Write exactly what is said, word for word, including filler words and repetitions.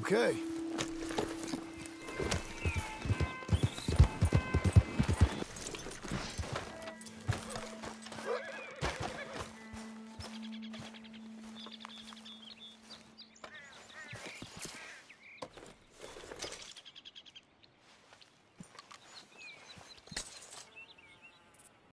Okay.